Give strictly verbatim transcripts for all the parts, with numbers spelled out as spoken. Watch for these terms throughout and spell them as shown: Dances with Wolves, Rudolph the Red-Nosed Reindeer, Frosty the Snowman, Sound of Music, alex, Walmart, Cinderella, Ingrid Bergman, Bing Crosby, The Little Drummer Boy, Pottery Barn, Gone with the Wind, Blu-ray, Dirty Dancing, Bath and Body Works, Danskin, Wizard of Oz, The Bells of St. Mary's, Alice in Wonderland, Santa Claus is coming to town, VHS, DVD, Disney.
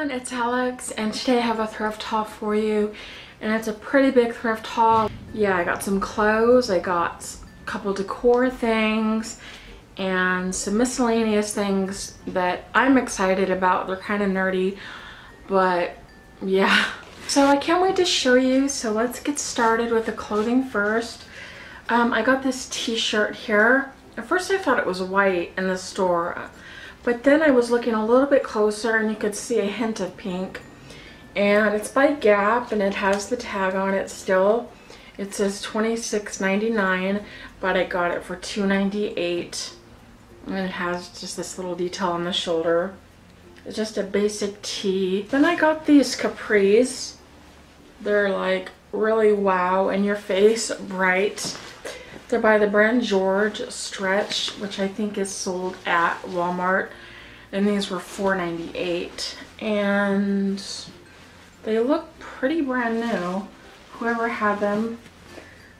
everyone, it's Alex, and today I have a thrift haul for you, and it's a pretty big thrift haul. Yeah, I got some clothes, I got a couple decor things, and some miscellaneous things that I'm excited about. They're kind of nerdy, but yeah. So I can't wait to show you, so let's get started with the clothing first. Um, I got this t-shirt here. At first I thought it was white in the store, but then I was looking a little bit closer and you could see a hint of pink. And it's by Gap and it has the tag on it still. It says twenty-six ninety-nine, but I got it for two ninety-eight. And it has just this little detail on the shoulder. It's just a basic tee. Then I got these capris. They're like really wow in your face, bright. They're by the brand George Stretch, which I think is sold at Walmart, and these were four ninety-eight, and they look pretty brand new. Whoever had them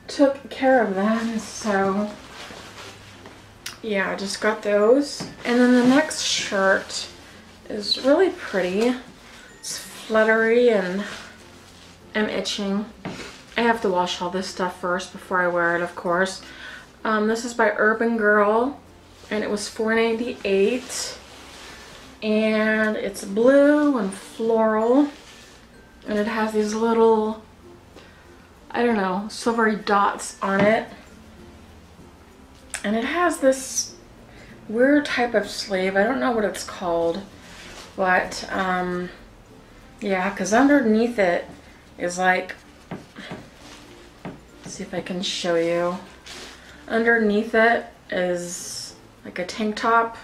took care of them, so yeah, I just got those. And then the next shirt is really pretty. It's fluttery, and I'm itching. I have to wash all this stuff first before I wear it, of course. Um, this is by Urban Girl, and it was four ninety-eight, and it's blue and floral, and it has these little, I don't know, silvery dots on it, and it has this weird type of sleeve. I don't know what it's called, but um, yeah, because underneath it is like, see if I can show you. Underneath it is like a tank top.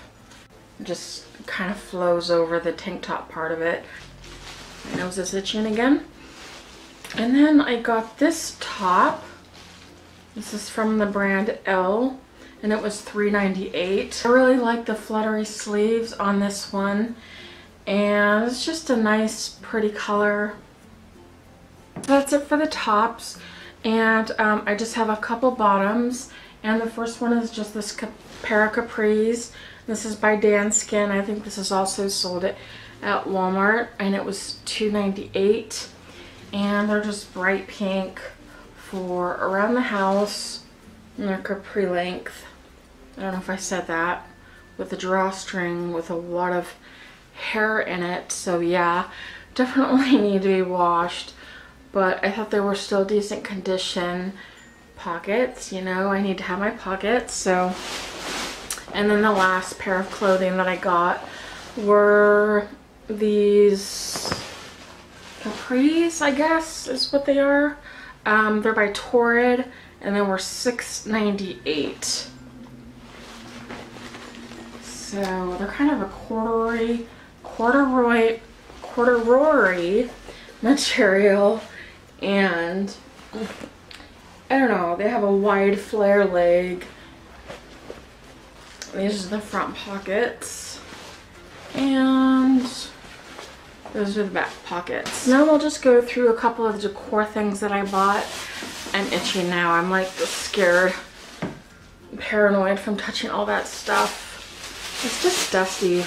It just kind of flows over the tank top part of it. My nose is itching again. And then I got this top. This is from the brand Elle, and it was three ninety-eight. I really like the fluttery sleeves on this one, and it's just a nice, pretty color. That's it for the tops. And um, I just have a couple bottoms, and the first one is just this pair of capris. This is by Danskin. I think this is also sold at, at Walmart, and it was two ninety-eight, and they're just bright pink for around the house, and they're capri length. I don't know if I said that, with a drawstring with a lot of hair in it, so yeah, definitely need to be washed. But I thought they were still decent condition. Pockets, you know, I need to have my pockets, so. And then the last pair of clothing that I got were these capris, I guess is what they are. Um, they're by Torrid, and they were six ninety-eight. So they're kind of a corduroy, corduroy, corduroy material. And I don't know, they have a wide flare leg. These are the front pockets, and those are the back pockets. Now we'll just go through a couple of decor things that I bought. I'm itchy now. I'm like scared, paranoid from touching all that stuff. It's just dusty.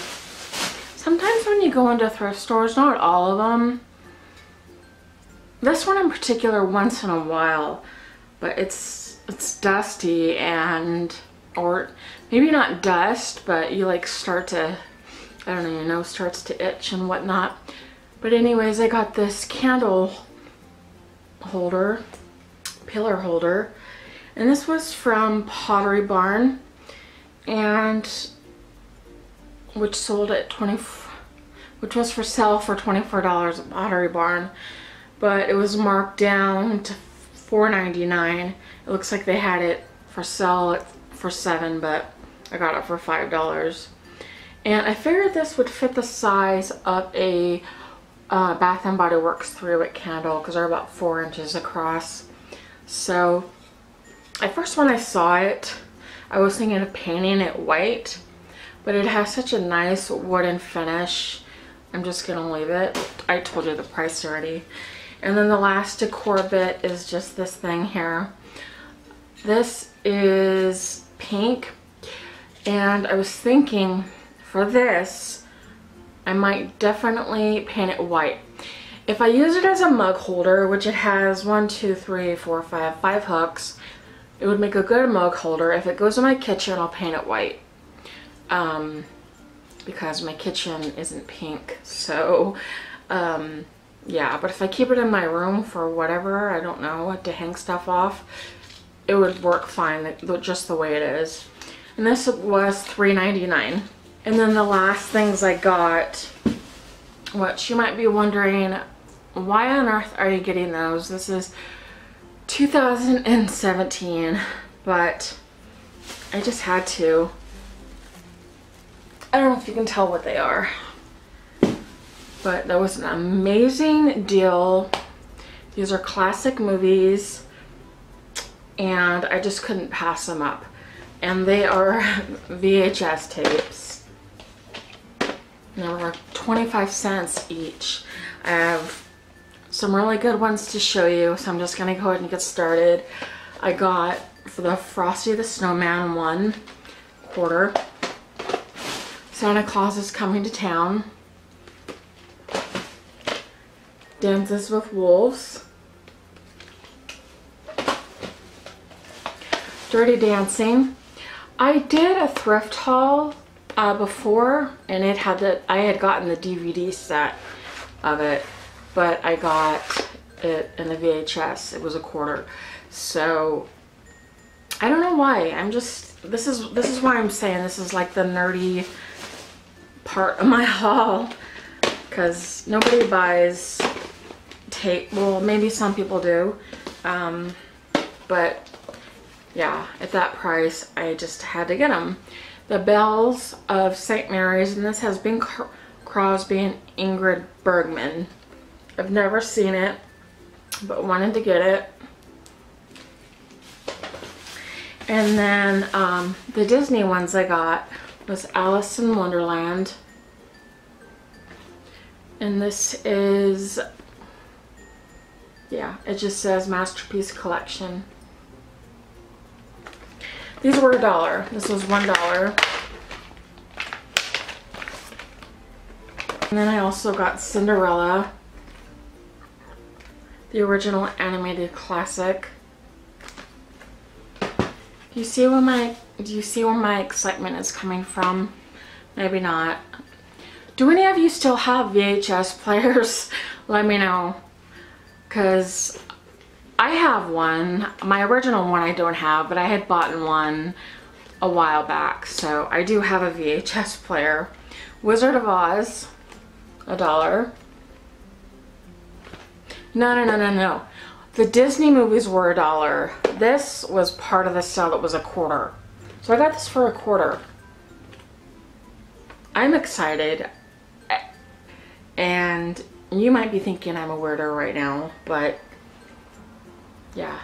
Sometimes when you go into thrift stores, not all of them, this one in particular once in a while, but it's it's dusty, and or maybe not dust, but you like start to, I don't know, you know, starts to itch and whatnot. But anyways, I got this candle holder, pillar holder, and this was from Pottery Barn, and which sold at twenty, which was for sale for twenty-four dollars at Pottery Barn. But it was marked down to four ninety-nine. It looks like they had it for sale at, for seven, but I got it for five dollars. And I figured this would fit the size of a uh, Bath and Body Works three wick candle, because they're about four inches across. So at first when I saw it, I was thinking of painting it white, but it has such a nice wooden finish. I'm just gonna leave it. I told you the price already. And then the last decor bit is just this thing here. This is pink, and I was thinking for this I might definitely paint it white. If I use it as a mug holder, which it has one, two, three, four, five, five hooks, it would make a good mug holder. If it goes in my kitchen, I'll paint it white. Um, because my kitchen isn't pink, so um, yeah. But if I keep it in my room for whatever, I don't know, to hang stuff off, it would work fine just the way it is. And this was three ninety-nine. And then the last things I got, which you might be wondering, why on earth are you getting those? This is two thousand seventeen, but I just had to. I don't know if you can tell what they are, but that was an amazing deal. These are classic movies, and I just couldn't pass them up. And they are V H S tapes. They were twenty-five cents each. I have some really good ones to show you, so I'm just gonna go ahead and get started. I got for the Frosty the Snowman one quarter. Santa Claus is Coming to Town. Dances with Wolves. Dirty Dancing. I did a thrift haul uh, before, and it had the I had gotten the D V D set of it, but I got it in the V H S. It was a quarter, so I don't know why. I'm just this is this is why I'm saying this is like the nerdy part of my haul, because nobody buys tape. Well, maybe some people do, um, but yeah, at that price, I just had to get them. The Bells of Saint Mary's, and this has Bing Crosby and Ingrid Bergman. I've never seen it, but wanted to get it. And then um, the Disney ones I got was Alice in Wonderland. And this is, yeah, it just says Masterpiece Collection. These were a dollar. This was one dollar. And then I also got Cinderella, the original animated classic. Do you see where my do you see where my excitement is coming from? Maybe not. Do any of you still have V H S players? Let me know, because I have one. My original one I don't have, but I had bought one a while back, so I do have a V H S player. Wizard of Oz, a dollar. No, no, no, no, no. The Disney movies were a dollar. This was part of the sale that was a quarter. So I got this for a quarter. I'm excited. And you might be thinking I'm a weirdo right now, but yeah.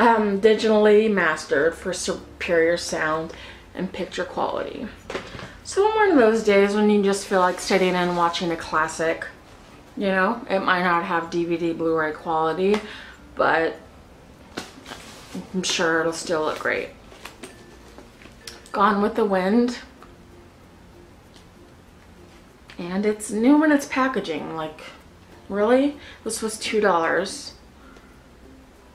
Um, digitally mastered for superior sound and picture quality. So one of those days when you just feel like sitting and watching a classic, you know, it might not have D V D Blu-ray quality, but I'm sure it'll still look great. Gone with the Wind. And it's new in its packaging, like, really? This was two dollars.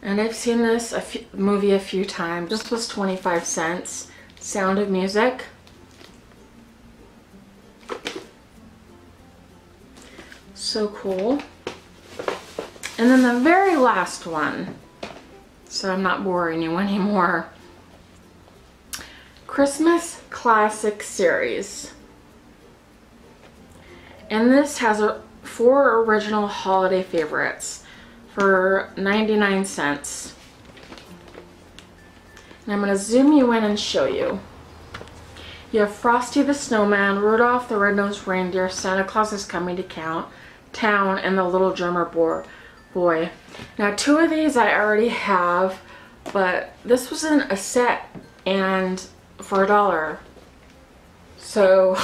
And I've seen this a few, movie a few times. This was twenty-five cents. Sound of Music. So cool. And then the very last one, so I'm not boring you anymore. Christmas Classic Series. And this has a, four original holiday favorites for ninety-nine cents. And I'm going to zoom you in and show you. You have Frosty the Snowman, Rudolph the Red-Nosed Reindeer, Santa Claus is Coming to Town, and The Little Drummer Boy. Now, two of these I already have, but this was in a set and for a dollar. So,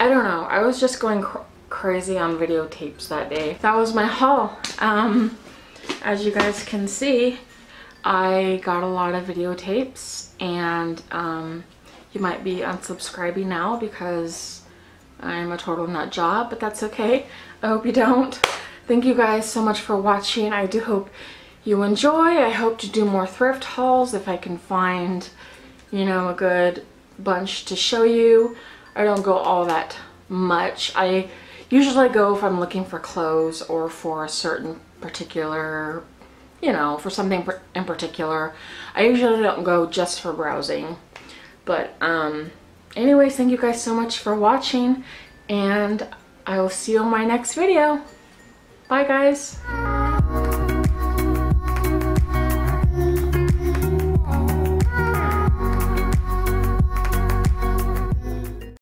I don't know. I was just going cr crazy on videotapes that day. That was my haul. Um, as you guys can see, I got a lot of videotapes, and um, You might be unsubscribing now because I'm a total nut job, but that's okay. I hope you don't. Thank you guys so much for watching. I do hope you enjoy. I hope to do more thrift hauls if I can find, you know, a good bunch to show you. I don't go all that much. I usually go if I'm looking for clothes or for a certain particular, you know, for something in particular. I usually don't go just for browsing. But um, anyways, thank you guys so much for watching, and I will see you on my next video. Bye guys.